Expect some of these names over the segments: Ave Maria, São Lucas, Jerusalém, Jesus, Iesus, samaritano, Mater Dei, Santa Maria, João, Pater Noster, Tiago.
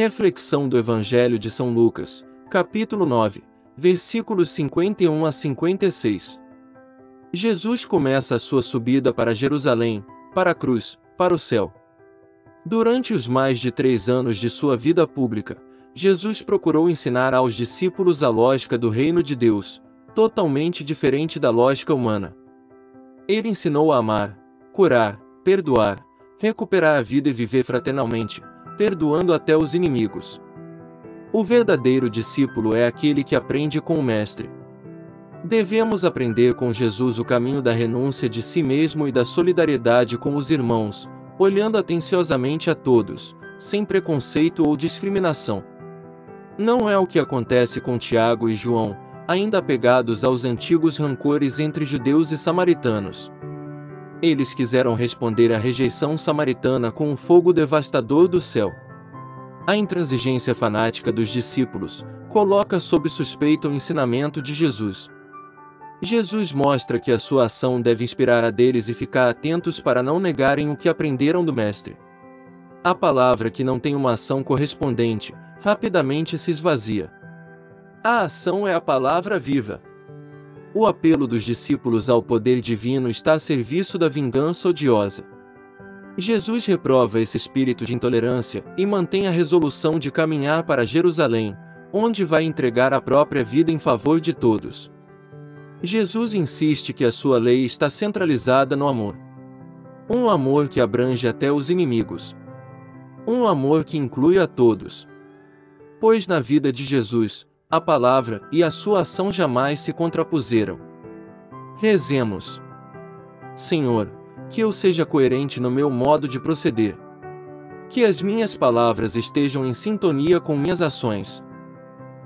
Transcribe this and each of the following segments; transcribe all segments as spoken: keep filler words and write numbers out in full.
Reflexão do Evangelho de São Lucas, capítulo nove, versículos cinquenta e um a cinquenta e seis. Jesus começa a sua subida para Jerusalém, para a cruz, para o céu. Durante os mais de três anos de sua vida pública, Jesus procurou ensinar aos discípulos a lógica do reino de Deus, totalmente diferente da lógica humana. Ele ensinou a amar, curar, perdoar, recuperar a vida e viver fraternalmente, perdoando até os inimigos. O verdadeiro discípulo é aquele que aprende com o Mestre. Devemos aprender com Jesus o caminho da renúncia de si mesmo e da solidariedade com os irmãos, olhando atenciosamente a todos, sem preconceito ou discriminação. Não é o que acontece com Tiago e João, ainda apegados aos antigos rancores entre judeus e samaritanos. Eles quiseram responder à rejeição samaritana com um fogo devastador do céu. A intransigência fanática dos discípulos coloca sob suspeita o ensinamento de Jesus. Jesus mostra que a sua ação deve inspirar a deles e ficar atentos para não negarem o que aprenderam do Mestre. A palavra que não tem uma ação correspondente rapidamente se esvazia. A ação é a palavra viva. O apelo dos discípulos ao poder divino está a serviço da vingança odiosa. Jesus reprova esse espírito de intolerância e mantém a resolução de caminhar para Jerusalém, onde vai entregar a própria vida em favor de todos. Jesus insiste que a sua lei está centralizada no amor. Um amor que abrange até os inimigos. Um amor que inclui a todos. Pois na vida de Jesus, a palavra e a sua ação jamais se contrapuseram. Rezemos. Senhor, que eu seja coerente no meu modo de proceder. Que as minhas palavras estejam em sintonia com minhas ações.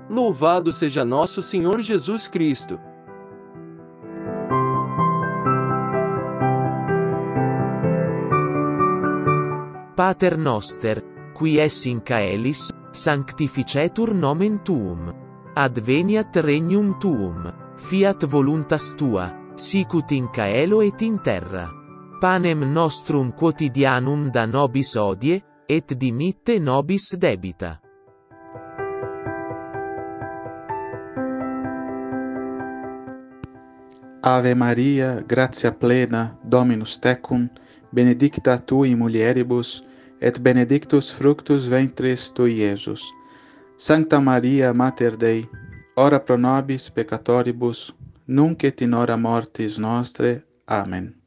Louvado seja nosso Senhor Jesus Cristo! Pater Noster, qui es in caelis, sanctificetur nomen tuum. Adveniat regnum tuum. Fiat voluntas tua, sicut in caelo et in terra. Panem nostrum quotidianum da nobis odie, et dimitte nobis debita. Ave Maria, gratia plena, Dominus tecum, benedicta tu in mulieribus, et benedictus fructus ventris tui, Iesus. Santa Maria, Mater Dei, ora pro nobis peccatoribus, nunc et in hora mortis nostre. Amen.